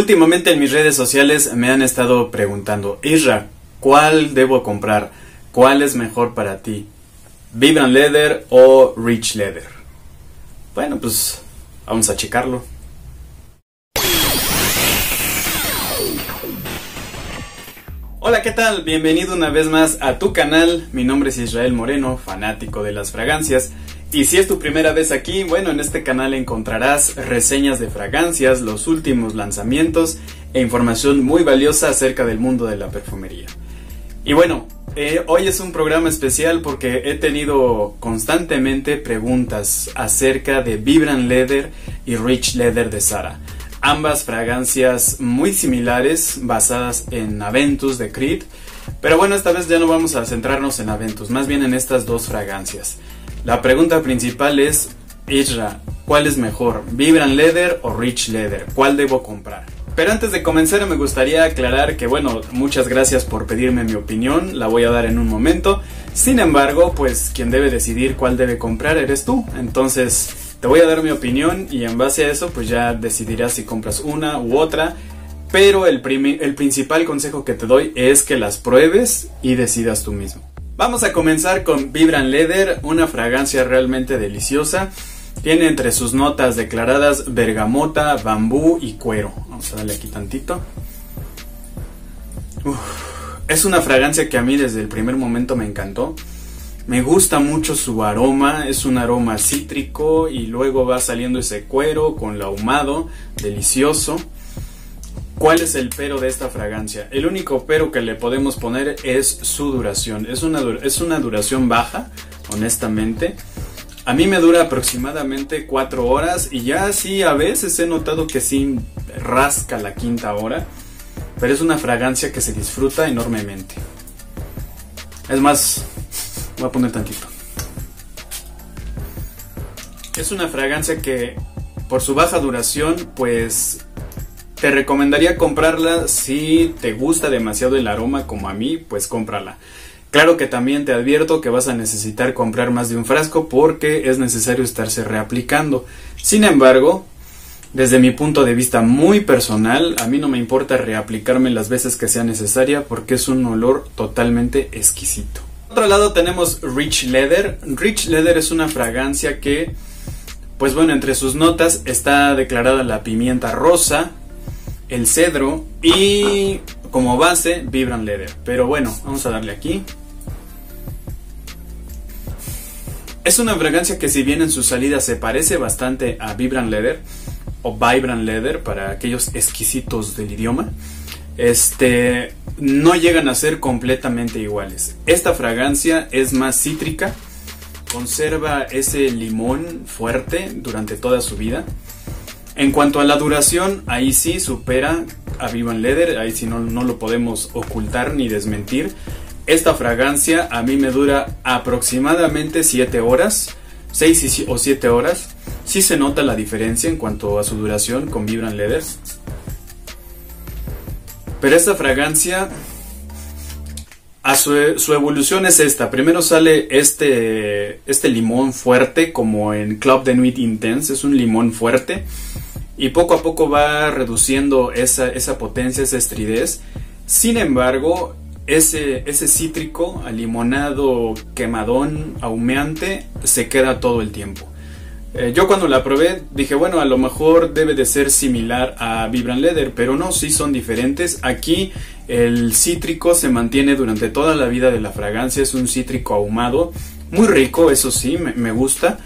Últimamente en mis redes sociales me han estado preguntando: Isra, ¿cuál debo comprar? ¿Cuál es mejor para ti? ¿Vibrant Leather o Rich Leather? Bueno, pues vamos a checarlo. Hola, ¿qué tal? Bienvenido una vez más a tu canal. Mi nombre es Israel Moreno, fanático de las fragancias. Y si es tu primera vez aquí, bueno, en este canal encontrarás reseñas de fragancias, los últimos lanzamientos e información muy valiosa acerca del mundo de la perfumería. Y bueno, hoy es un programa especial porque he tenido constantemente preguntas acerca de Vibrant Leather y Rich Leather de Zara. Ambas fragancias muy similares, basadas en Aventus de Creed. Pero bueno, esta vez ya no vamos a centrarnos en Aventus, más bien en estas dos fragancias. La pregunta principal es: Isra, ¿cuál es mejor? ¿Vibrant Leather o Rich Leather? ¿Cuál debo comprar? Pero antes de comenzar me gustaría aclarar que, bueno, muchas gracias por pedirme mi opinión, la voy a dar en un momento. Sin embargo, pues quien debe decidir cuál debe comprar eres tú. Entonces te voy a dar mi opinión y en base a eso pues ya decidirás si compras una u otra. Pero el principal consejo que te doy es que las pruebes y decidas tú mismo. Vamos a comenzar con Vibrant Leather, una fragancia realmente deliciosa. Tiene entre sus notas declaradas bergamota, bambú y cuero. Vamos a darle aquí tantito. Uf, es una fragancia que a mí desde el primer momento me encantó. Me gusta mucho su aroma, es un aroma cítrico y luego va saliendo ese cuero con lo ahumado, delicioso. ¿Cuál es el pero de esta fragancia? El único pero que le podemos poner es su duración. Es una duración baja, honestamente. A mí me dura aproximadamente 4 horas y ya sí, a veces he notado que sí rasca la quinta hora. Pero es una fragancia que se disfruta enormemente. Es más, voy a poner tantito. Es una fragancia que por su baja duración, pues te recomendaría comprarla. Si te gusta demasiado el aroma como a mí, pues cómprala. Claro que también te advierto que vas a necesitar comprar más de un frasco porque es necesario estarse reaplicando. Sin embargo, desde mi punto de vista muy personal, a mí no me importa reaplicarme las veces que sea necesaria porque es un olor totalmente exquisito. Por otro lado tenemos Rich Leather. Rich Leather es una fragancia que, pues bueno, entre sus notas está declarada la pimienta rosa, el cedro y como base Vibrant Leather. Pero bueno, vamos a darle aquí. Es una fragancia que, si bien en su salida se parece bastante a Vibrant Leather o Vibrant Leather para aquellos exquisitos del idioma, no llegan a ser completamente iguales. Esta fragancia es más cítrica, conserva ese limón fuerte durante toda su vida. En cuanto a la duración, ahí sí supera a Vibrant Leather, ahí sí no lo podemos ocultar ni desmentir. Esta fragancia a mí me dura aproximadamente 7 horas, 6 o 7 horas. Sí se nota la diferencia en cuanto a su duración con Vibrant Leather. Pero esta fragancia, su evolución es esta. Primero sale este limón fuerte, como en Club de Nuit Intense, es un limón fuerte. Y poco a poco va reduciendo esa potencia, esa estridez. Sin embargo, ese cítrico, limonado, quemadón, ahumeante, se queda todo el tiempo. Yo cuando la probé dije, bueno, a lo mejor debe de ser similar a Vibrant Leather, pero no, sí son diferentes. Aquí el cítrico se mantiene durante toda la vida de la fragancia, es un cítrico ahumado, muy rico, eso sí, me gusta.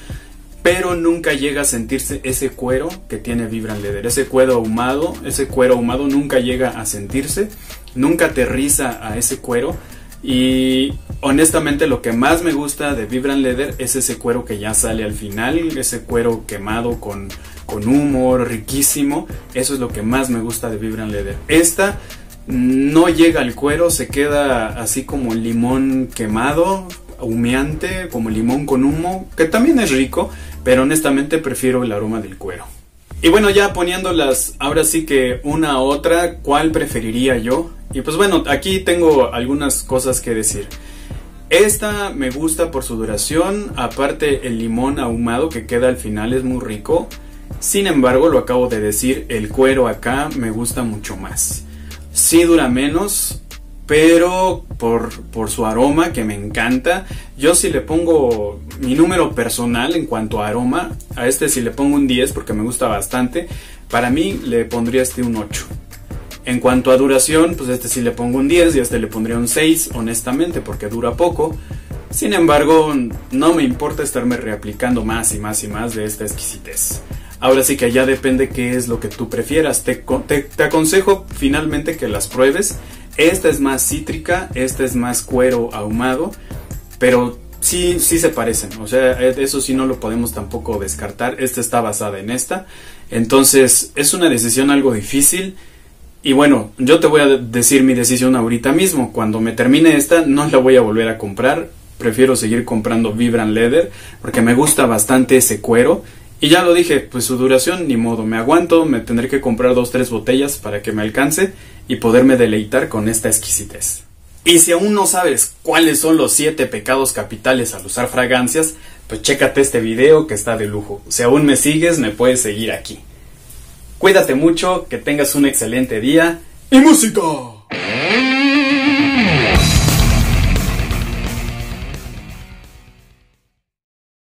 Pero nunca llega a sentirse ese cuero que tiene Vibrant Leather. Ese cuero ahumado nunca llega a sentirse, nunca aterriza a ese cuero. Y honestamente lo que más me gusta de Vibrant Leather es ese cuero que ya sale al final, ese cuero quemado con humo, riquísimo. Eso es lo que más me gusta de Vibrant Leather. Esta no llega al cuero, se queda así como limón quemado, humeante, como limón con humo, que también es rico, pero honestamente prefiero el aroma del cuero. Y bueno, ya poniéndolas ahora sí que una a otra, ¿cuál preferiría yo? Y pues bueno, aquí tengo algunas cosas que decir. Esta me gusta por su duración, aparte el limón ahumado que queda al final es muy rico. Sin embargo, lo acabo de decir, el cuero acá me gusta mucho más. Sí dura menos, pero por su aroma que me encanta, yo sí le pongo mi número personal en cuanto a aroma. A este sí le pongo un 10 porque me gusta bastante. Para mí le pondría este un 8. En cuanto a duración, pues este sí le pongo un 10 y a este le pondría un 6, honestamente, porque dura poco. Sin embargo, no me importa estarme reaplicando más y más y más de esta exquisitez. Ahora sí que ya depende qué es lo que tú prefieras. Te aconsejo finalmente que las pruebes. Esta es más cítrica, esta es más cuero ahumado, pero sí, sí se parecen. O sea, eso sí no lo podemos tampoco descartar. Esta está basada en esta. Entonces, es una decisión algo difícil. Y bueno, yo te voy a decir mi decisión ahorita mismo. Cuando me termine esta, no la voy a volver a comprar. Prefiero seguir comprando Vibrant Leather porque me gusta bastante ese cuero. Y ya lo dije, pues su duración, ni modo, me aguanto, me tendré que comprar 2-3 botellas para que me alcance y poderme deleitar con esta exquisitez. Y si aún no sabes cuáles son los 7 pecados capitales al usar fragancias, pues chécate este video que está de lujo. Si aún me sigues, me puedes seguir aquí. Cuídate mucho, que tengas un excelente día y música.